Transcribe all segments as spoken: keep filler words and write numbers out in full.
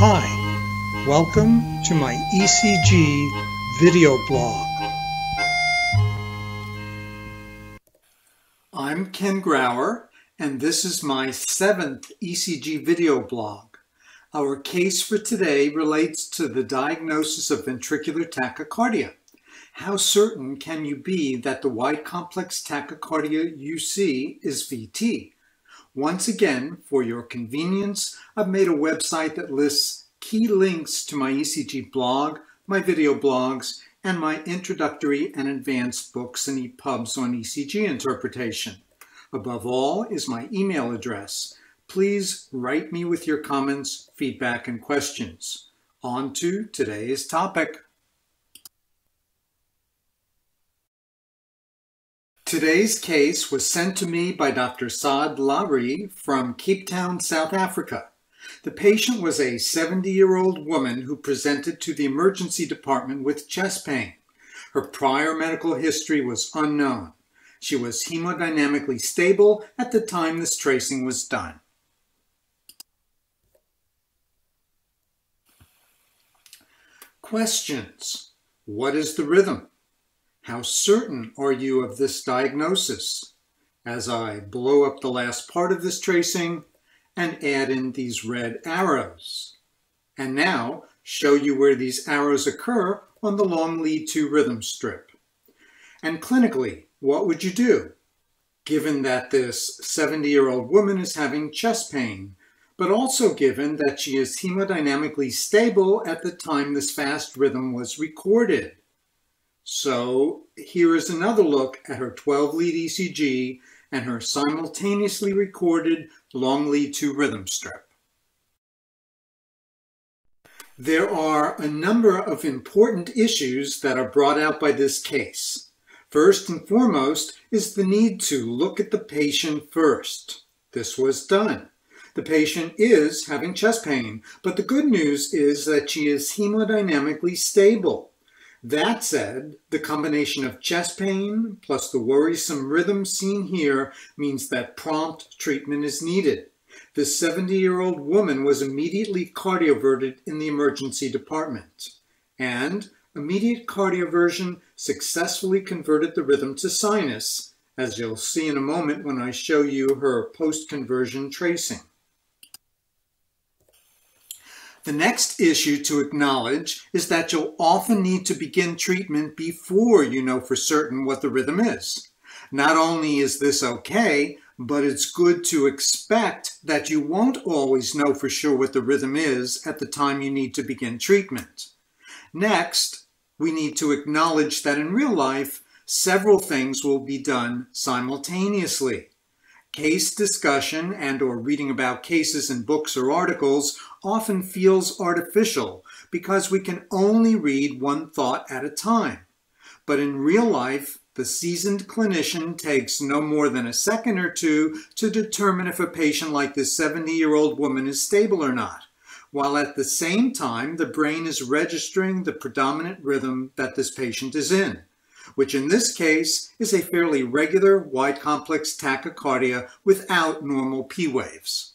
Hi, welcome to my E C G video blog. I'm Ken Grauer, and this is my seventh E C G video blog. Our case for today relates to the diagnosis of ventricular tachycardia. How certain can you be that the wide complex tachycardia you see is V T? Once again, for your convenience, I've made a website that lists key links to my E C G blog, my video blogs, and my introductory and advanced books and EPUBs on E C G interpretation. Above all is my email address. Please write me with your comments, feedback, and questions. On to today's topic. Today's case was sent to me by Doctor Saad Lari from Cape Town, South Africa. The patient was a seventy-year-old woman who presented to the emergency department with chest pain. Her prior medical history was unknown. She was hemodynamically stable at the time this tracing was done. Questions. What is the rhythm? How certain are you of this diagnosis? As I blow up the last part of this tracing and add in these red arrows. And now show you where these arrows occur on the long lead two rhythm strip. And clinically, what would you do? Given that this seventy-year-old woman is having chest pain, but also given that she is hemodynamically stable at the time this fast rhythm was recorded. So here is another look at her twelve lead E C G and her simultaneously recorded long lead two rhythm strip. There are a number of important issues that are brought out by this case. First and foremost is the need to look at the patient first. This was done. The patient is having chest pain, but the good news is that she is hemodynamically stable. That said, the combination of chest pain plus the worrisome rhythm seen here means that prompt treatment is needed. This seventy-year-old woman was immediately cardioverted in the emergency department, and immediate cardioversion successfully converted the rhythm to sinus, as you'll see in a moment when I show you her post-conversion tracing. The next issue to acknowledge is that you'll often need to begin treatment before you know for certain what the rhythm is. Not only is this okay, but it's good to expect that you won't always know for sure what the rhythm is at the time you need to begin treatment. Next, we need to acknowledge that in real life, several things will be done simultaneously. Case discussion and or reading about cases in books or articles often feels artificial because we can only read one thought at a time. But in real life, the seasoned clinician takes no more than a second or two to determine if a patient like this seventy-year-old woman is stable or not, while at the same time the brain is registering the predominant rhythm that this patient is in, which in this case is a fairly regular wide complex tachycardia without normal P waves.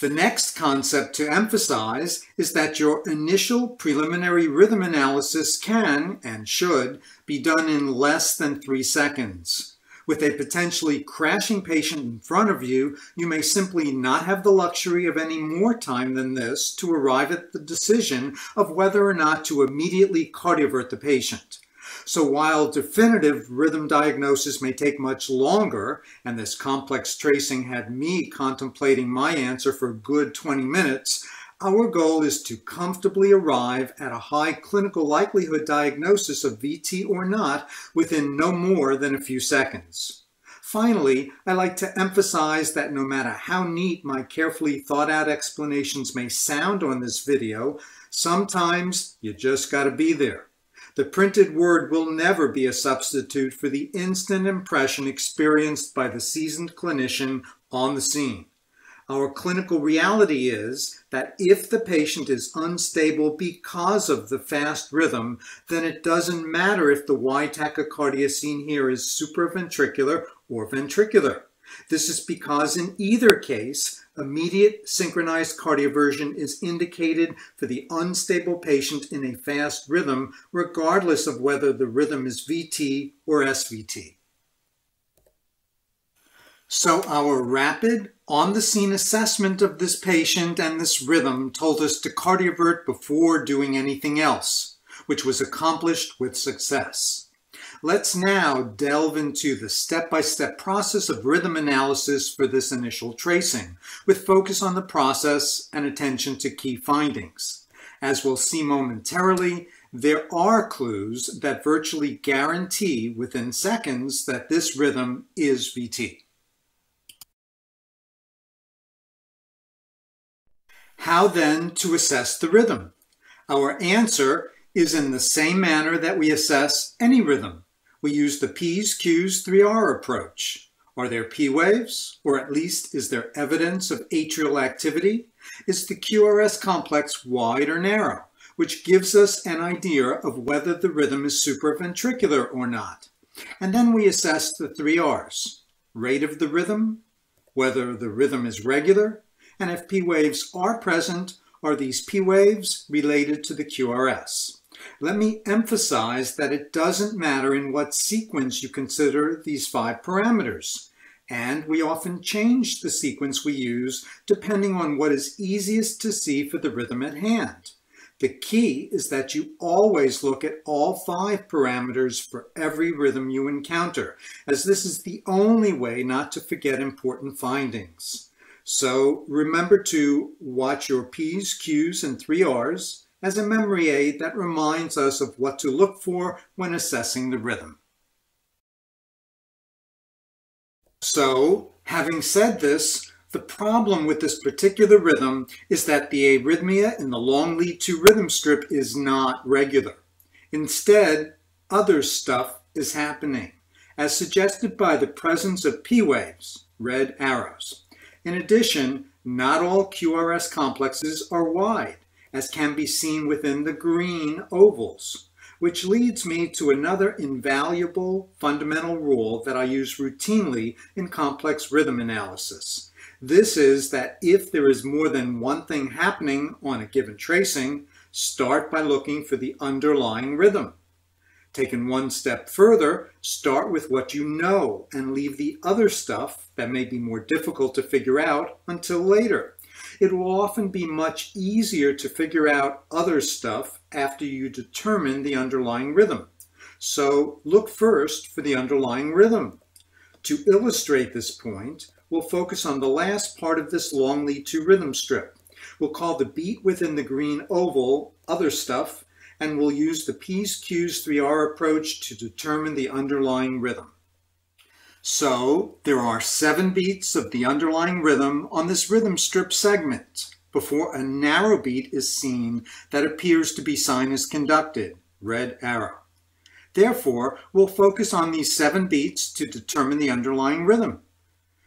The next concept to emphasize is that your initial preliminary rhythm analysis can, and should, be done in less than three seconds. With a potentially crashing patient in front of you, you may simply not have the luxury of any more time than this to arrive at the decision of whether or not to immediately cardiovert the patient. So while definitive rhythm diagnosis may take much longer, and this complex tracing had me contemplating my answer for a good twenty minutes, our goal is to comfortably arrive at a high clinical likelihood diagnosis of V T or not within no more than a few seconds. Finally, I like to emphasize that no matter how neat my carefully thought out explanations may sound on this video, sometimes you just gotta be there. The printed word will never be a substitute for the instant impression experienced by the seasoned clinician on the scene. Our clinical reality is that if the patient is unstable because of the fast rhythm, then it doesn't matter if the wide tachycardia seen here is supraventricular or ventricular. This is because in either case, Immediate synchronized cardioversion is indicated for the unstable patient in a fast rhythm, regardless of whether the rhythm is V T or S V T. So our rapid, on-the-scene assessment of this patient and this rhythm told us to cardiovert before doing anything else, which was accomplished with success. Let's now delve into the step-by-step process of rhythm analysis for this initial tracing, with focus on the process and attention to key findings. As we'll see momentarily, there are clues that virtually guarantee within seconds that this rhythm is V T. How then to assess the rhythm? Our answer is in the same manner that we assess any rhythm. We use the P's, Q's, three R approach. Are there P waves? Or at least is there evidence of atrial activity? Is the Q R S complex wide or narrow? Which gives us an idea of whether the rhythm is supraventricular or not. And then we assess the three R's. Rate of the rhythm, whether the rhythm is regular, and if P waves are present, are these P waves related to the Q R S? Let me emphasize that it doesn't matter in what sequence you consider these five parameters, and we often change the sequence we use depending on what is easiest to see for the rhythm at hand. The key is that you always look at all five parameters for every rhythm you encounter, as this is the only way not to forget important findings. So remember to watch your P's, Q's, and three R's as a memory aid that reminds us of what to look for when assessing the rhythm. So, having said this, the problem with this particular rhythm is that the arrhythmia in the long lead two rhythm strip is not regular. Instead, other stuff is happening, as suggested by the presence of P waves, red arrows. In addition, not all Q R S complexes are wide, as can be seen within the green ovals, which leads me to another invaluable fundamental rule that I use routinely in complex rhythm analysis. This is that if there is more than one thing happening on a given tracing, start by looking for the underlying rhythm. Taken one step further, start with what you know and leave the other stuff that may be more difficult to figure out until later. It will often be much easier to figure out other stuff after you determine the underlying rhythm. So look first for the underlying rhythm. To illustrate this point, we'll focus on the last part of this long lead two rhythm strip. We'll call the beat within the green oval other stuff, and we'll use the P's, Q's, three R approach to determine the underlying rhythm. So, there are seven beats of the underlying rhythm on this rhythm strip segment before a narrow beat is seen that appears to be sinus conducted, red arrow. Therefore, we'll focus on these seven beats to determine the underlying rhythm.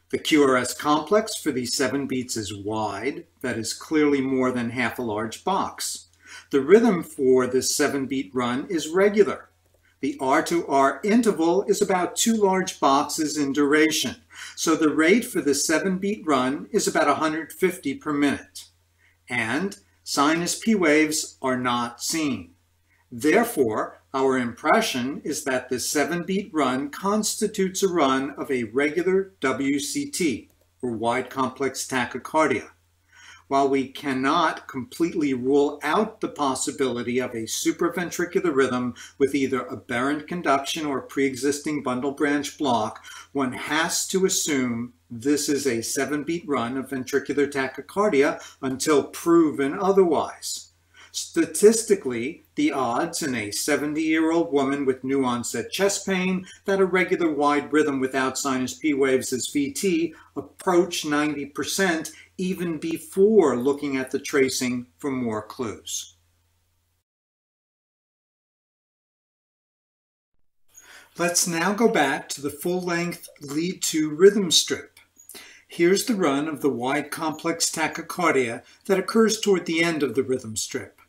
The Q R S complex for these seven beats is wide, that is clearly more than half a large box. The rhythm for this seven-beat run is regular. The R to R interval is about two large boxes in duration, so the rate for the seven-beat run is about one hundred fifty per minute. And sinus P waves are not seen. Therefore, our impression is that this seven-beat run constitutes a run of a regular W C T, or wide complex tachycardia. While we cannot completely rule out the possibility of a supraventricular rhythm with either aberrant conduction or pre-existing bundle branch block, one has to assume this is a seven-beat run of ventricular tachycardia until proven otherwise. Statistically, the odds in a seventy-year-old woman with new-onset chest pain that a regular wide rhythm without sinus P waves is V T approach ninety percent even before looking at the tracing for more clues. Let's now go back to the full-length lead two rhythm strip. Here's the run of the wide complex tachycardia that occurs toward the end of the rhythm strip.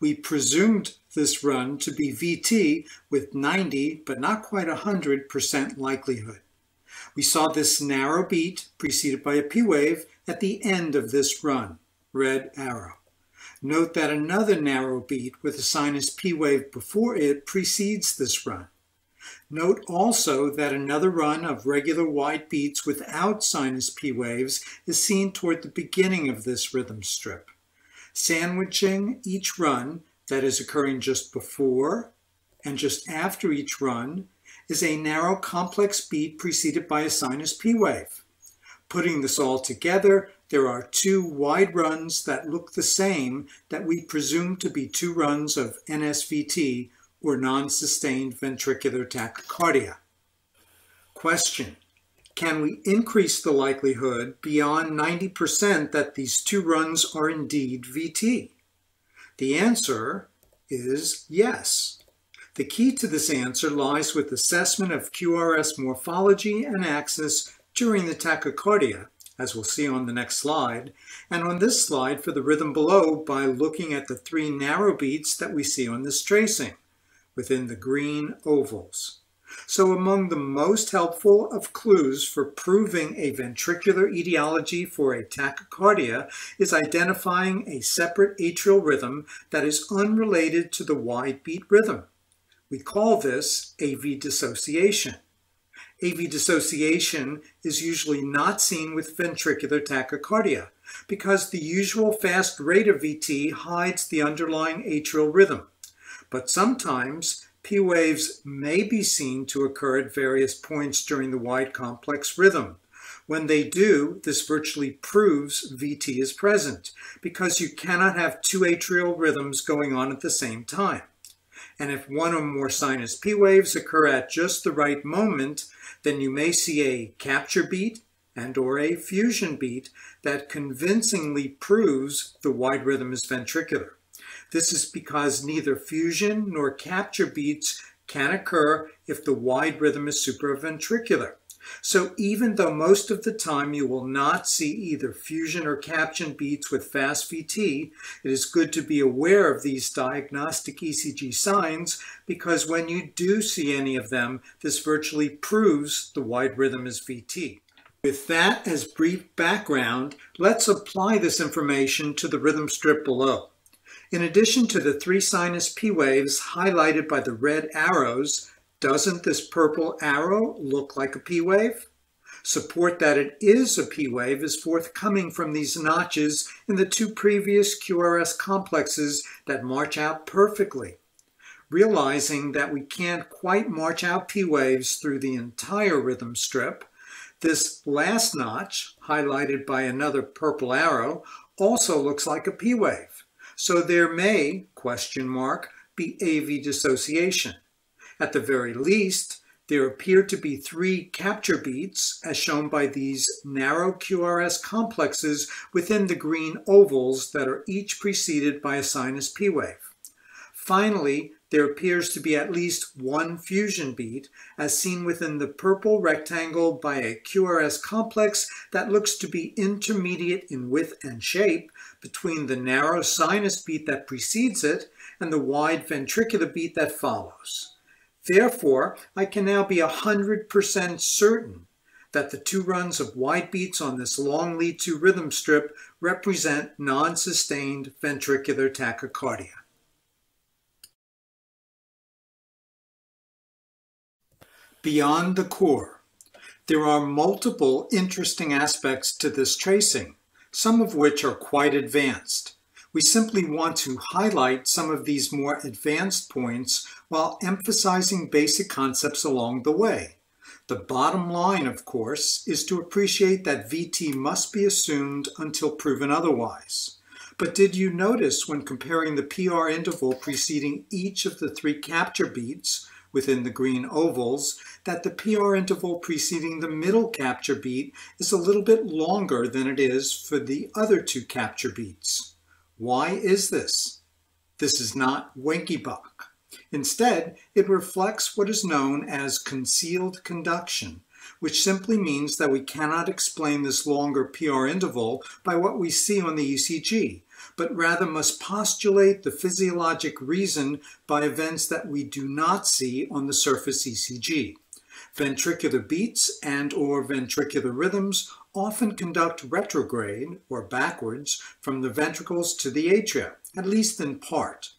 We presumed this run to be V T with ninety, but not quite one hundred percent likelihood. We saw this narrow beat preceded by a P wave at the end of this run, red arrow. Note that another narrow beat with a sinus P wave before it precedes this run. Note also that another run of regular wide beats without sinus P waves is seen toward the beginning of this rhythm strip. Sandwiching each run, that is occurring just before and just after each run, is a narrow complex beat preceded by a sinus P wave. Putting this all together, there are two wide runs that look the same that we presume to be two runs of N S V T, or non-sustained ventricular tachycardia. Question: can we increase the likelihood beyond ninety percent that these two runs are indeed V T? The answer is yes. The key to this answer lies with assessment of Q R S morphology and axis during the tachycardia, as we'll see on the next slide, and on this slide for the rhythm below by looking at the three narrow beats that we see on this tracing, within the green ovals. So among the most helpful of clues for proving a ventricular etiology for a tachycardia is identifying a separate atrial rhythm that is unrelated to the wide beat rhythm. We call this A V dissociation. A V dissociation is usually not seen with ventricular tachycardia because the usual fast rate of V T hides the underlying atrial rhythm. But sometimes P waves may be seen to occur at various points during the wide complex rhythm. When they do, this virtually proves V T is present because you cannot have two atrial rhythms going on at the same time. And if one or more sinus P waves occur at just the right moment, then you may see a capture beat and or a fusion beat that convincingly proves the wide rhythm is ventricular. This is because neither fusion nor capture beats can occur if the wide rhythm is supraventricular. So even though most of the time you will not see either fusion or capture beats with fast V T, it is good to be aware of these diagnostic E C G signs because when you do see any of them, this virtually proves the wide rhythm is V T. With that as brief background, let's apply this information to the rhythm strip below. In addition to the three sinus P waves highlighted by the red arrows, doesn't this purple arrow look like a P wave? Support that it is a P wave is forthcoming from these notches in the two previous Q R S complexes that march out perfectly. Realizing that we can't quite march out P waves through the entire rhythm strip, this last notch, highlighted by another purple arrow, also looks like a P wave. So there may, question mark, be A V dissociation. At the very least, there appear to be three capture beats, as shown by these narrow Q R S complexes within the green ovals that are each preceded by a sinus P wave. Finally, there appears to be at least one fusion beat, as seen within the purple rectangle by a Q R S complex that looks to be intermediate in width and shape between the narrow sinus beat that precedes it and the wide ventricular beat that follows. Therefore, I can now be one hundred percent certain that the two runs of wide beats on this long lead two rhythm strip represent non-sustained ventricular tachycardia. Beyond the core. There are multiple interesting aspects to this tracing, some of which are quite advanced. We simply want to highlight some of these more advanced points while emphasizing basic concepts along the way. The bottom line, of course, is to appreciate that V T must be assumed until proven otherwise. But did you notice when comparing the P R interval preceding each of the three capture beats within the green ovals, that the P R interval preceding the middle capture beat is a little bit longer than it is for the other two capture beats? Why is this? This is not Wenckebach. Instead, it reflects what is known as concealed conduction, which simply means that we cannot explain this longer P R interval by what we see on the E C G, but rather must postulate the physiologic reason by events that we do not see on the surface E C G. Ventricular beats and or ventricular rhythms often conduct retrograde, or backwards, from the ventricles to the atria, at least in part.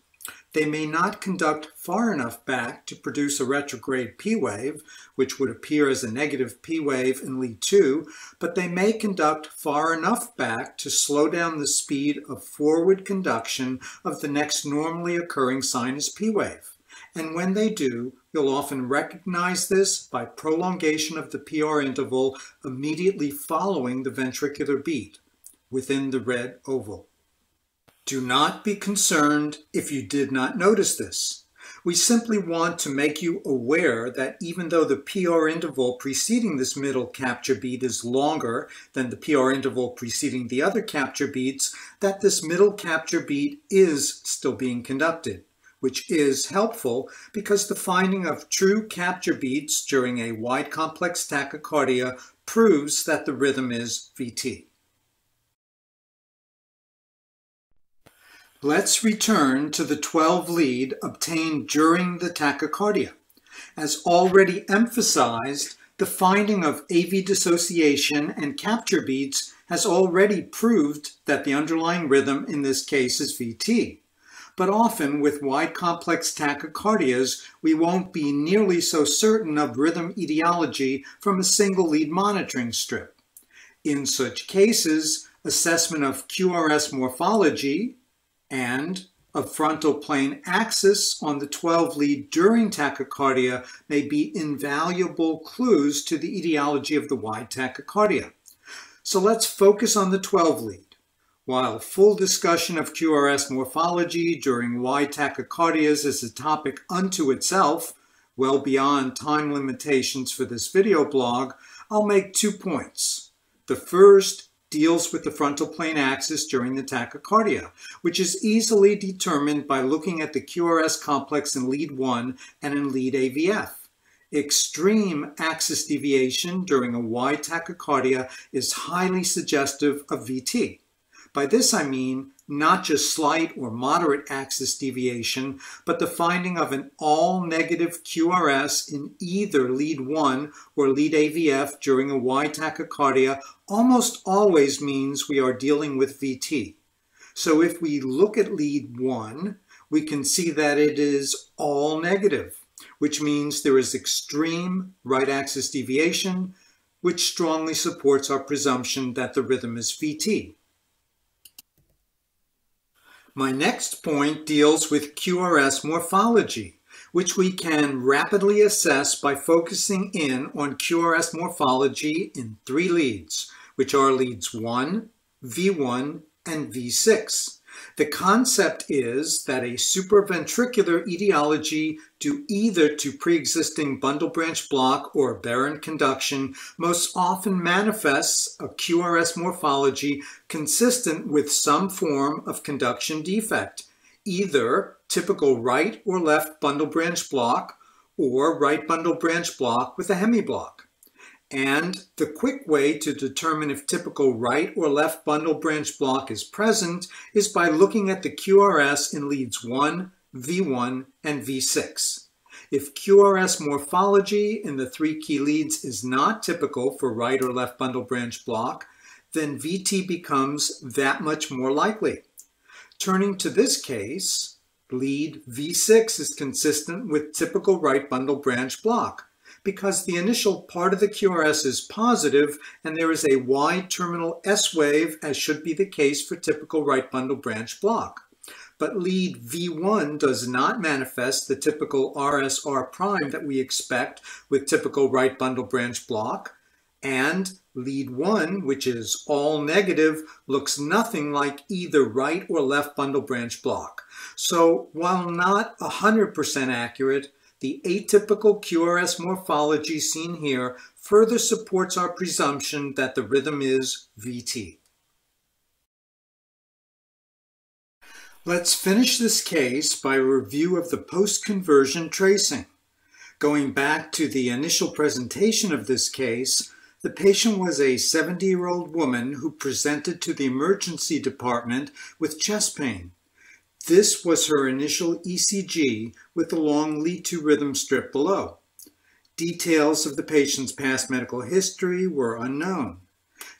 They may not conduct far enough back to produce a retrograde P wave, which would appear as a negative P wave in lead two, but they may conduct far enough back to slow down the speed of forward conduction of the next normally occurring sinus P wave. And when they do, you'll often recognize this by prolongation of the P R interval immediately following the ventricular beat within the red oval. Do not be concerned if you did not notice this. We simply want to make you aware that even though the P R interval preceding this middle capture beat is longer than the P R interval preceding the other capture beats, that this middle capture beat is still being conducted, which is helpful because the finding of true capture beats during a wide complex tachycardia proves that the rhythm is V T. Let's return to the twelve lead obtained during the tachycardia. As already emphasized, the finding of A V dissociation and capture beats has already proved that the underlying rhythm in this case is V T. But often with wide complex tachycardias, we won't be nearly so certain of rhythm etiology from a single lead monitoring strip. In such cases, assessment of Q R S morphology and of frontal plane axis on the twelve lead during tachycardia may be invaluable clues to the etiology of the wide tachycardia. So let's focus on the twelve lead. While full discussion of Q R S morphology during wide tachycardias is a topic unto itself, well beyond time limitations for this video blog, I'll make two points. The first deals with the frontal plane axis during the tachycardia, which is easily determined by looking at the Q R S complex in lead one and in lead A V F. Extreme axis deviation during a wide tachycardia is highly suggestive of V T. By this I mean not just slight or moderate axis deviation, but the finding of an all-negative Q R S in either lead one or lead A V F during a wide tachycardia almost always means we are dealing with V T. So if we look at lead one, we can see that it is all negative, which means there is extreme right axis deviation, which strongly supports our presumption that the rhythm is V T. My next point deals with Q R S morphology, which we can rapidly assess by focusing in on Q R S morphology in three leads, which are leads one, V one, and V six. The concept is that a supraventricular etiology due either to pre-existing bundle branch block or aberrant conduction most often manifests a Q R S morphology consistent with some form of conduction defect, either typical right or left bundle branch block or right bundle branch block with a hemiblock. And the quick way to determine if typical right or left bundle branch block is present is by looking at the Q R S in leads one, V one, and V six. If Q R S morphology in the three key leads is not typical for right or left bundle branch block, then V T becomes that much more likely. Turning to this case, lead V six is consistent with typical right bundle branch block, because the initial part of the Q R S is positive and there is a wide terminal S wave, as should be the case for typical right bundle branch block. But lead V one does not manifest the typical R S R prime that we expect with typical right bundle branch block, and lead one, which is all negative, looks nothing like either right or left bundle branch block. So while not one hundred percent accurate, the atypical Q R S morphology seen here further supports our presumption that the rhythm is V T. Let's finish this case by a review of the post-conversion tracing. Going back to the initial presentation of this case, the patient was a seventy-year-old woman who presented to the emergency department with chest pain. This was her initial E C G with the long lead two rhythm strip below. Details of the patient's past medical history were unknown.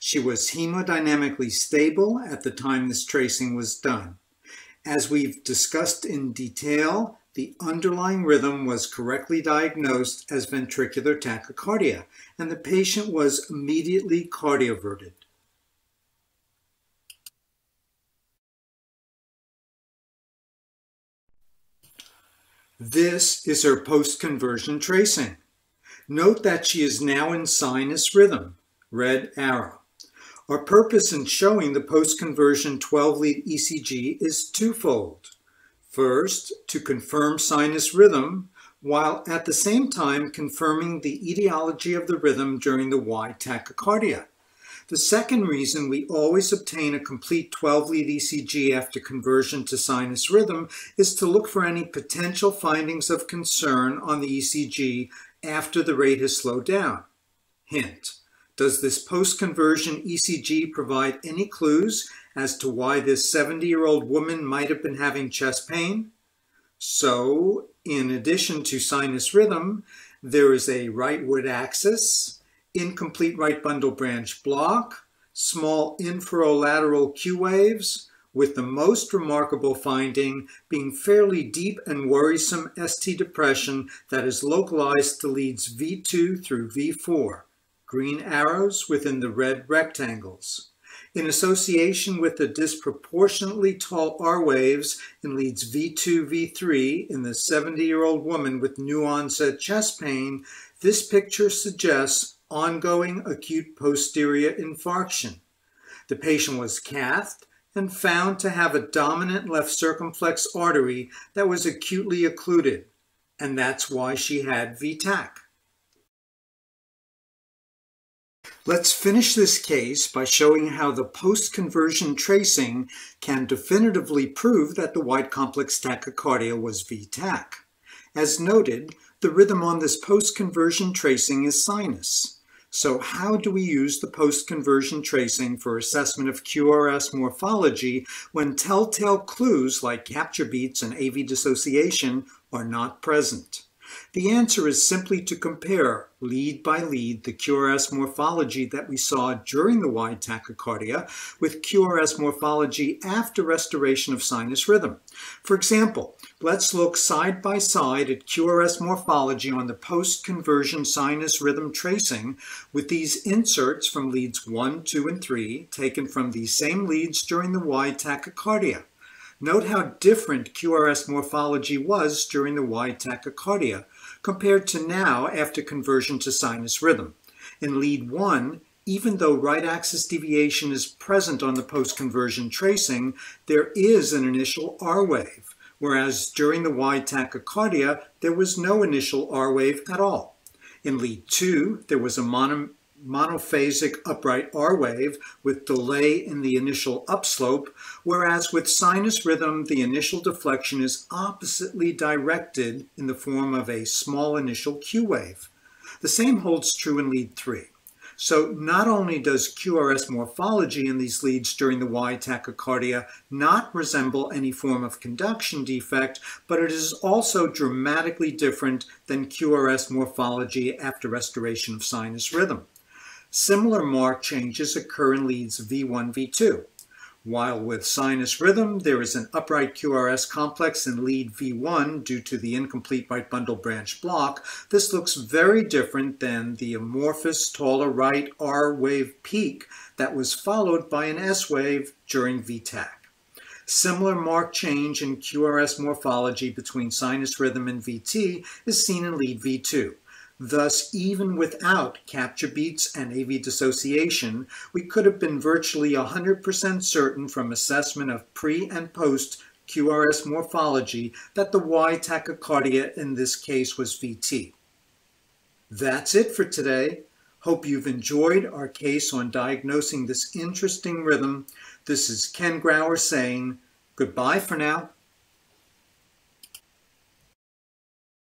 She was hemodynamically stable at the time this tracing was done. As we've discussed in detail, the underlying rhythm was correctly diagnosed as ventricular tachycardia, and the patient was immediately cardioverted. This is her post-conversion tracing. Note that she is now in sinus rhythm, red arrow. Our purpose in showing the post-conversion twelve lead E C G is twofold. First, to confirm sinus rhythm, while at the same time confirming the etiology of the rhythm during the wide tachycardia. The second reason we always obtain a complete twelve lead E C G after conversion to sinus rhythm is to look for any potential findings of concern on the E C G after the rate has slowed down. Hint: does this post-conversion E C G provide any clues as to why this seventy-year-old woman might have been having chest pain? So, in addition to sinus rhythm, there is a rightward axis, incomplete right bundle branch block, small inferolateral Q waves, with the most remarkable finding being fairly deep and worrisome S T depression that is localized to leads V two through V four, green arrows within the red rectangles, in association with the disproportionately tall R waves in leads V two, V three in the seventy-year-old woman with new-onset chest pain. This picture suggests ongoing acute posterior infarction. The patient was cathed and found to have a dominant left circumflex artery that was acutely occluded, and that's why she had V TAC. Let's finish this case by showing how the post-conversion tracing can definitively prove that the wide complex tachycardia was V TAC. As noted, the rhythm on this post-conversion tracing is sinus. So how do we use the post-conversion tracing for assessment of Q R S morphology when telltale clues like capture beats and A V dissociation are not present? The answer is simply to compare lead by lead the Q R S morphology that we saw during the wide tachycardia with Q R S morphology after restoration of sinus rhythm. For example, let's look side by side at Q R S morphology on the post-conversion sinus rhythm tracing with these inserts from leads one, two, and three taken from these same leads during the wide tachycardia. Note how different Q R S morphology was during the wide tachycardia compared to now after conversion to sinus rhythm. In lead one, even though right axis deviation is present on the post-conversion tracing, there is an initial R wave, whereas during the wide tachycardia, there was no initial R wave at all. In lead two, there was a mono, monophasic upright R wave with delay in the initial upslope, whereas with sinus rhythm, the initial deflection is oppositely directed in the form of a small initial Q wave. The same holds true in lead three. So not only does Q R S morphology in these leads during the wide tachycardia not resemble any form of conduction defect, but it is also dramatically different than Q R S morphology after restoration of sinus rhythm. Similar marked changes occur in leads V one, V two. While with sinus rhythm, there is an upright Q R S complex in lead V one due to the incomplete right bundle branch block, this looks very different than the amorphous taller right R wave peak that was followed by an S wave during V TAC. Similar marked change in Q R S morphology between sinus rhythm and V T is seen in lead V two. Thus, even without capture beats and A V dissociation, we could have been virtually one hundred percent certain from assessment of pre- and post-Q R S morphology that the wide tachycardia in this case was V T. That's it for today. Hope you've enjoyed our case on diagnosing this interesting rhythm. This is Ken Grauer saying goodbye for now.